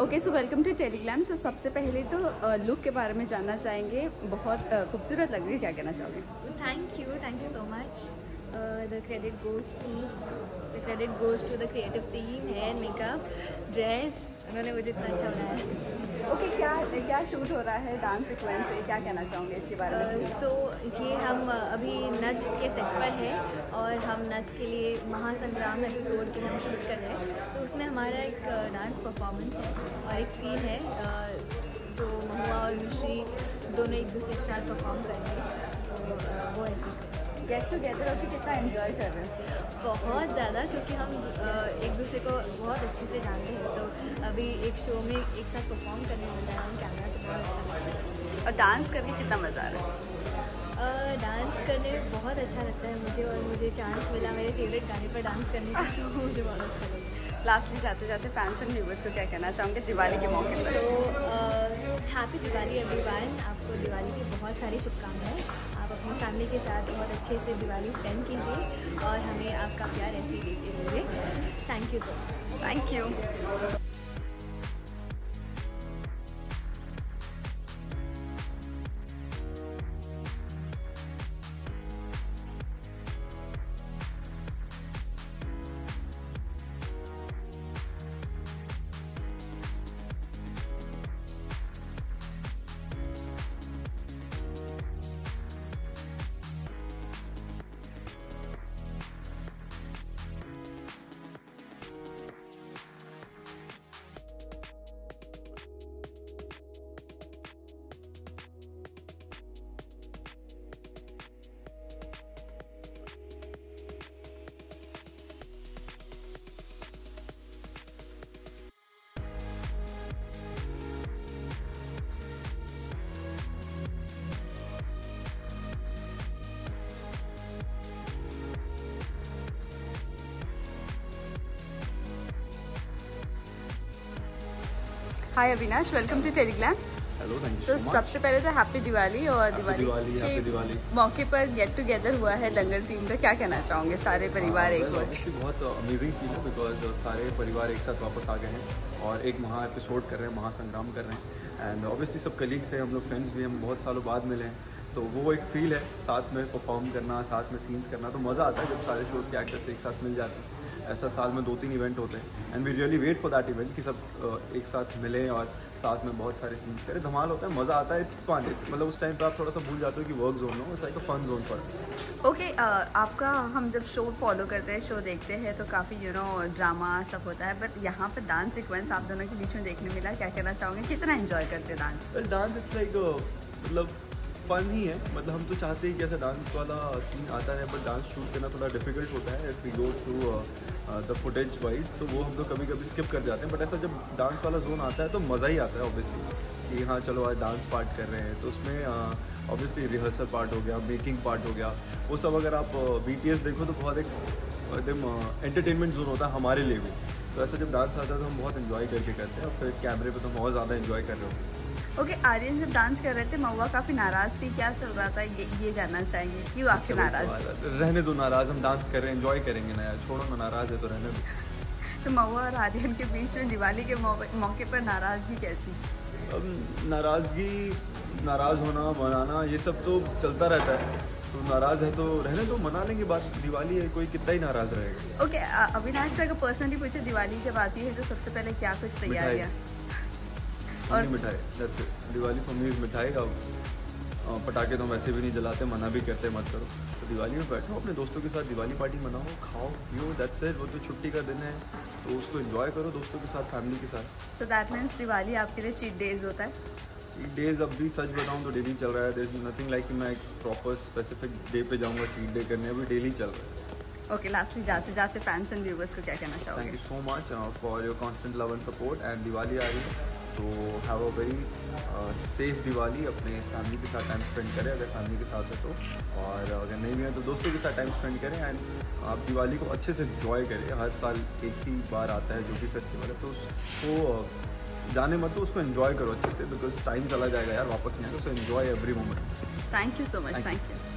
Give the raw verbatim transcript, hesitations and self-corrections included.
Okay so welcome to Telegram. So सबसे पहले तो लुक uh, के बारे में जानना चाहेंगे। बहुत uh, खूबसूरत लग रही है, क्या कहना चाहोगे? Thank you thank you so much. The credit goes to the credit goes to the creative team. Hair, makeup, dress, उन्होंने मुझे इतना अच्छा बनाया। ओके okay, क्या क्या शूट हो रहा है? डांस सिक्वेंस है, क्या कहना चाहोगे इसके बारे में? सो uh, so, ये हम अभी नथ के सेट पर है और हम नथ के लिए महासंग्राम एपिसोड के हम शूट कर रहे हैं। तो उसमें हमारा एक डांस परफॉर्मेंस है और एक सीन है जो महुआ और ऋषि दोनों एक दूसरे के साथ परफॉर्म कर रहे हैं। वो ऐसे गेट टुगेदर होकर कितना एंजॉय कर रहे हैं? बहुत ज़्यादा, क्योंकि हम एक दूसरे को बहुत अच्छे से जानते हैं। तो अभी एक शो में एक साथ परफॉर्म करने वाला है, कैमरा से बहुत अच्छा लगता है। और डांस करके कितना मज़ा आ रहा है? डांस करने में बहुत अच्छा लगता है मुझे, और मुझे चांस मिला मेरे फेवरेट गाने पर डांस करने का, तो मुझे बहुत अच्छा लगता। लास्ट में जाते जाते फैंस एंड व्यूवर्स को क्या कहना चाहूँगी दिवाली के मौके पर? तो हैप्पी दिवाली एवरीवन। आपको दिवाली की बहुत सारी शुभकामनाएं। आप अपनी फैमिली के साथ बहुत अच्छे से दिवाली स्पेंड कीजिए और हमें आपका प्यार ऐसे ही देते हुए। Thank you so much. Thank you. Hi Avinash, welcome to Telegram. Hello, thank you. So सबसे पहले तो हैप्पी दिवाली। और दिवाली, दिवाली के दिवाली। मौके पर गेट टुगेदर हुआ है दंगल टीम का, क्या कहना चाहोगे? सारे परिवार आ, एक हुआ, बहुत अमेजिंग फील है बिकॉज सारे परिवार एक साथ वापस आ गए हैं और एक महा एपिसोड कर रहे हैं, महासंग्राम कर रहे हैं। एंड ऑब्वियसली सब कलीग्स हैं, हम लोग फ्रेंड्स भी, हम बहुत सालों बाद मिले हैं। तो वो एक फील है, साथ में परफॉर्म करना, साथ में सीन्स करना, तो मज़ा आता है जब सारे शोज़ के एक्टर्स एक साथ मिल जाते हैं। ऐसा साल में दो तीन इवेंट होते हैं and we really wait for that event कि सब uh, एक साथ मिलें और साथ में बहुत सारे सीन्स करें। धमाल होता है, मज़ा आता है। It's fun. इट्स मतलब उस टाइम पे आप थोड़ा सा भूल जाते हो कि वर्क जोन हो, it's like a fun zone for us. Okay, आपका हम जब शो फॉलो करते हैं, शो देखते हैं तो काफ़ी यू नो ड्रामा सब होता है, बट यहाँ पर डांस सिक्वेंस आप दोनों के बीच में देखने मिला, क्या कहना चाहोगे? कितना इन्जॉय करते हो dance? Well dance it's like मतलब फन ही है। मतलब हम तो चाहते हैं कि ऐसा डांस वाला सीन आता है, बट डांस शूट करना थोड़ा डिफिकल्ट होता है if we go to the footage wise, तो वो हम लोग कभी कभी स्किप कर जाते हैं। बट ऐसा जब डांस वाला जोन आता है तो मज़ा ही आता है ऑब्वियसली कि हाँ चलो आज डांस पार्ट कर रहे हैं। तो उसमें ऑब्वियसली रिहर्सल पार्ट हो गया, मेकिंग पार्ट हो गया, वो सब। अगर आप बी टी एस देखो तो बहुत एक एकदम एंटरटेनमेंट जोन होता है हमारे लिए भी। तो ऐसा जब डांस आता है तो हम बहुत इन्जॉय करके करते हैं और फिर कैमरे पर तो हम और ज़्यादा इन्जॉय कर रहे होते हैं। ओके okay, आर्यन जब डांस कर रहे थे महुआ काफ़ी नाराज़ थी, क्या चल रहा था? ये ये जानना चाहेंगे, क्यों आखिर नाराज़? रहने दो नाराज़, हम डांस कर रहे हैं, इन्जॉय करेंगे ना यार, छोड़ो ना, नाराज़ है तो रहने दो। तो महुआ और आर्यन के बीच में दिवाली के मौके पर नाराज़गी कैसी? अब नाराज़गी, नाराज़ होना, मनाना, ये सब तो चलता रहता है। तो नाराज़ है तो रहने तो, मनाने की बात, दिवाली है, कोई कितना ही नाराज़ रहेगा। ओके अविनाश, तक पर्सनली पूछे, दिवाली जब आती है तो सबसे पहले क्या कुछ तैयारियाँ? और मिठाई, दिवाली फॉर मी मिठाई। और पटाखे तो हम वैसे भी नहीं जलाते, मना भी करते मत करो। तो दिवाली में बैठो अपने दोस्तों के साथ, दिवाली पार्टी मनाओ, खाओ पियो, दैट्स इट। वो तो छुट्टी का दिन है तो उसको एंजॉय करो दोस्तों के साथ, फैमिली के साथ। सो दैट मीन्स दिवाली आपके लिए चीट डेज होता है? चीट डेज अब भी सच बताऊँ तो डेली चल रहा है। देयर इज नथिंग लाइक कि मैं एक प्रॉपर स्पेसिफिक डे पे जाऊँगा चीट डे करने, अभी डेली चल रहा है। ओके, लास्टली जाते जाते फैंस एंड व्यूवर्स को क्या कहना चाहोगे? Thank you so much for your constant love and support. And Diwali आ रही है तो have a very safe Diwali. अपने फैमिली के साथ टाइम स्पेंड करें अगर फैमिली के साथ है तो, और अगर नहीं भी है तो दोस्तों के साथ टाइम स्पेंड करें। एंड आप दिवाली को अच्छे से इन्जॉय करें। हर साल एक ही बार आता है जो भी फेस्टिवल है, तो उसको जाने मत दो, उसको इन्जॉय करो अच्छे से, बिकॉज टाइम चला जाएगा यार, वापस नहीं आएगा। So enjoy every moment. Thank you so much. Thank you.